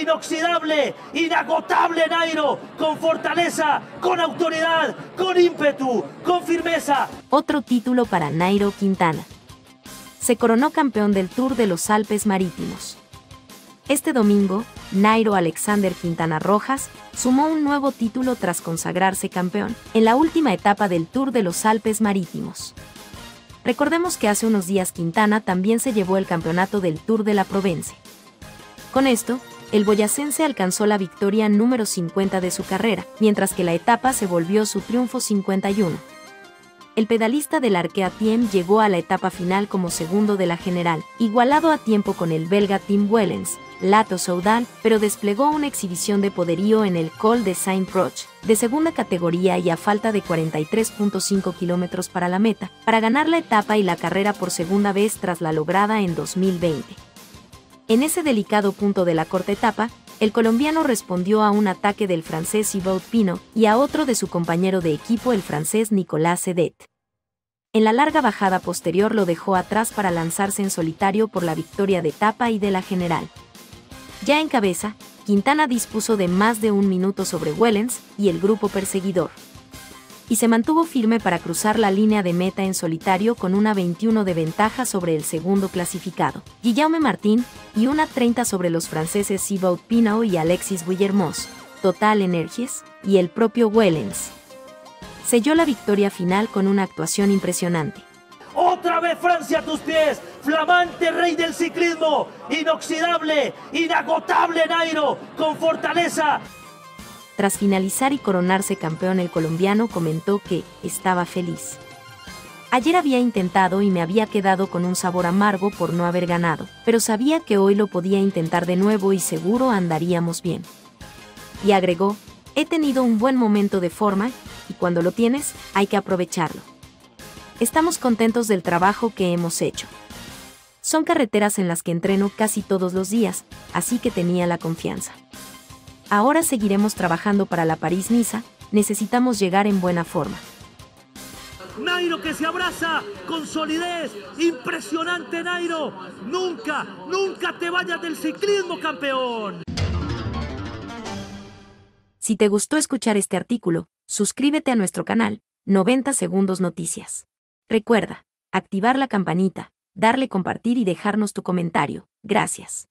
inoxidable, inagotable Nairo, con fortaleza, con autoridad, con ímpetu, con firmeza. Otro título para Nairo Quintana. Se coronó campeón del Tour de los Alpes Marítimos. Este domingo, Nairo Alexander Quintana Rojas sumó un nuevo título tras consagrarse campeón en la última etapa del Tour de los Alpes Marítimos. Recordemos que hace unos días Quintana también se llevó el campeonato del Tour de la Provence. Con esto, el boyacense alcanzó la victoria número 50 de su carrera, mientras que la etapa se volvió su triunfo 51. El pedalista del Arkea Team llegó a la etapa final como segundo de la general, igualado a tiempo con el belga Tim Wellens, Lotto Soudal, pero desplegó una exhibición de poderío en el Col de Saint-Roch, de segunda categoría y a falta de 43.5 kilómetros para la meta, para ganar la etapa y la carrera por segunda vez tras la lograda en 2020. En ese delicado punto de la corta etapa, el colombiano respondió a un ataque del francés Thibaut Pinot y a otro de su compañero de equipo, el francés Nicolas Edet. En la larga bajada posterior lo dejó atrás para lanzarse en solitario por la victoria de etapa y de la general. Ya en cabeza, Quintana dispuso de más de un minuto sobre Wellens y el grupo perseguidor, y se mantuvo firme para cruzar la línea de meta en solitario con una 21 de ventaja sobre el segundo clasificado, Guillaume Martin, y una 30 sobre los franceses Thibaut Pinot y Alexis Vuillermoz, TotalEnergies, y el propio Wellens. Selló la victoria final con una actuación impresionante. ¡Otra vez Francia a tus pies! Flamante rey del ciclismo, inoxidable, inagotable Nairo, con fortaleza. Tras finalizar y coronarse campeón, el colombiano comentó que estaba feliz. Ayer había intentado y me había quedado con un sabor amargo por no haber ganado, pero sabía que hoy lo podía intentar de nuevo y seguro andaríamos bien. Y agregó, he tenido un buen momento de forma y cuando lo tienes, hay que aprovecharlo. Estamos contentos del trabajo que hemos hecho. Son carreteras en las que entreno casi todos los días, así que tenía la confianza. Ahora seguiremos trabajando para la París-Niza, necesitamos llegar en buena forma. Nairo que se abraza con solidez, impresionante Nairo, nunca, nunca te vayas del ciclismo, campeón. Si te gustó escuchar este artículo, suscríbete a nuestro canal, 90 Segundos Noticias. Recuerda, activar la campanita, darle compartir y dejarnos tu comentario. Gracias.